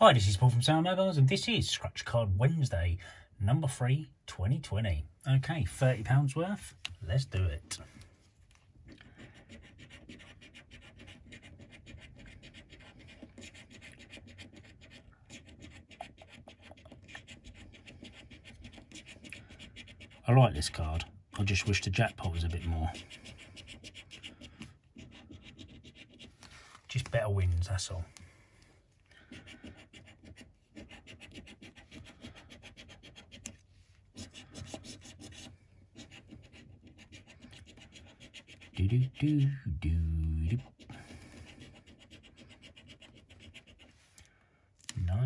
Hi, this is Paul from Sandwell Mobiles and this is Scratch Card Wednesday, number 3, 2020. Okay, £30 worth. Let's do it. I like this card. I just wish the jackpot was a bit more. Just better wins, that's all. Do do do do do. No.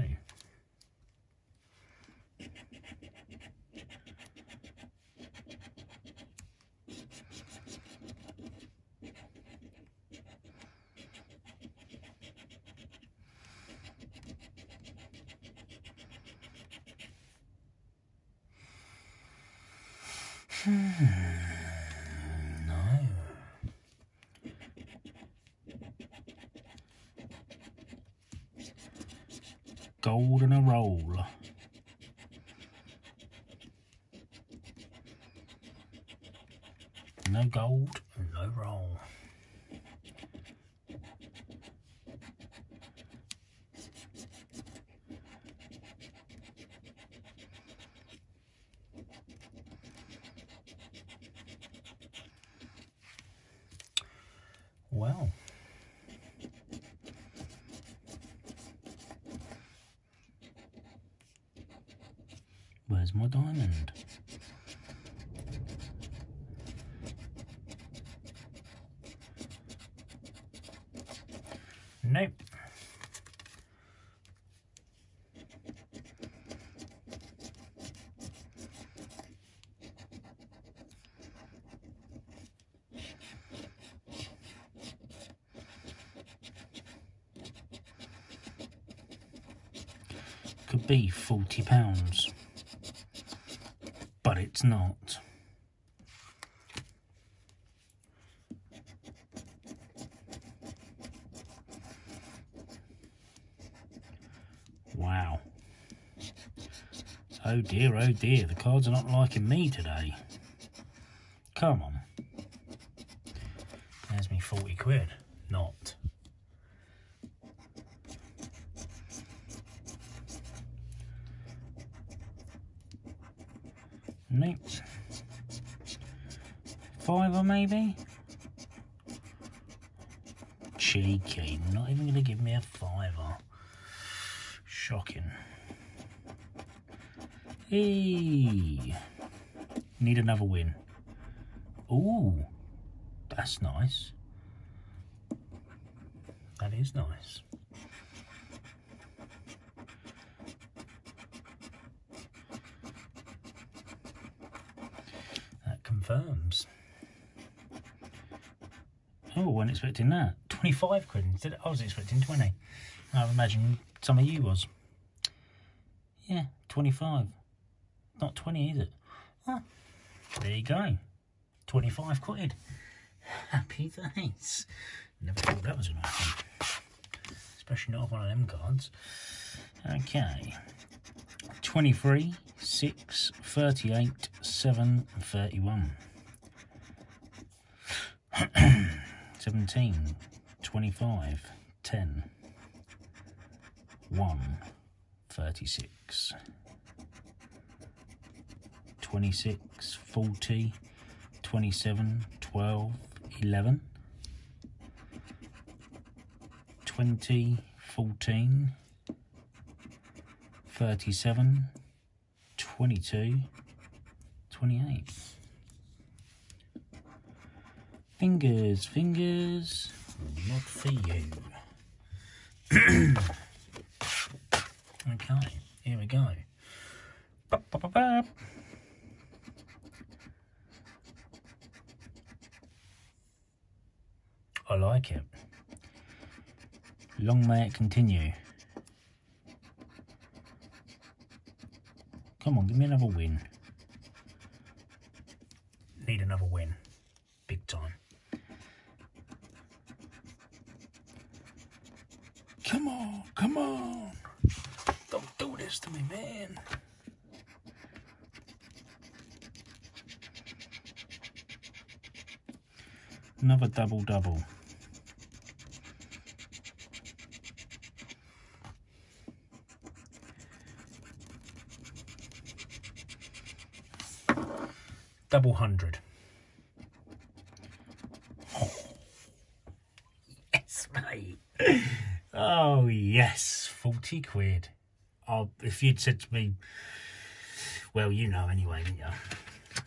Gold and a roll. No gold, no roll. Well. Where's my diamond? Nope. Could be £40. But it's not. Wow. Oh dear, the cards are not liking me today. Come on. There's me 40 quid. Not. Nope. Fiver maybe? Cheeky, not even going to give me a fiver. Shocking. Hey, need another win. Ooh, that's nice. That is nice. Confirms. Oh, I wasn't expecting that. 25 quid instead. I was expecting 20. I imagine some of you was. Yeah, 25. Not 20, is it? Oh, there you go. 25 quid. Happy days. Never thought that was going to happen. Especially not one of them cards. Okay. 23, 6, 38, 7, 31. 17, 25, 10, 1, 36, 26, 40, 27, 12, 11, 20, 14, 37, 22, 28. Fingers, fingers, not for you. Okay, here we go. Bop, bop, bop, bop. I like it. Long may it continue. Come on, give me another win. Need another win. Big time. Come on, come on. this to me, man. Another double-double. Double hundred. Oh. Yes, mate. Oh, yes. 40 quid. Oh, if you'd said to me, well, you know anyway, didn't you?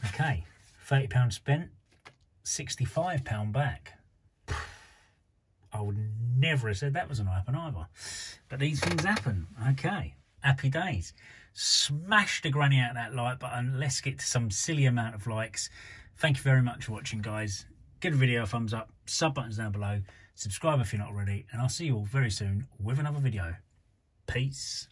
Okay. £30 spent, £65 back. I would never have said that was going to happen either. But these things happen. Okay. Happy days. Smash the granny out of that like button. Let's get to some silly amount of likes. Thank you very much for watching, guys. Give the video a thumbs up, sub buttons down below, subscribe if you're not already, and I'll see you all very soon with another video. Peace.